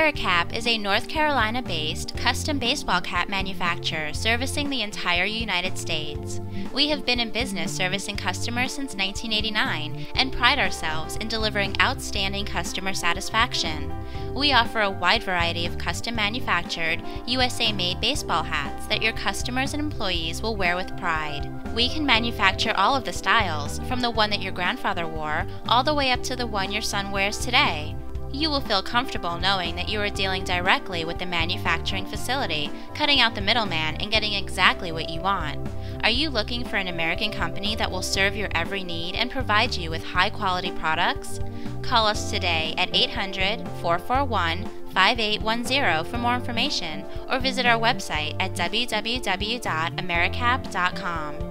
AmeriCap is a North Carolina-based custom baseball cap manufacturer servicing the entire United States. We have been in business servicing customers since 1989 and pride ourselves in delivering outstanding customer satisfaction. We offer a wide variety of custom manufactured, USA-made baseball hats that your customers and employees will wear with pride. We can manufacture all of the styles, from the one that your grandfather wore all the way up to the one your son wears today. You will feel comfortable knowing that you are dealing directly with the manufacturing facility, cutting out the middleman and getting exactly what you want. Are you looking for an American company that will serve your every need and provide you with high-quality products? Call us today at 800-441-5810 for more information, or visit our website at www.americap.com.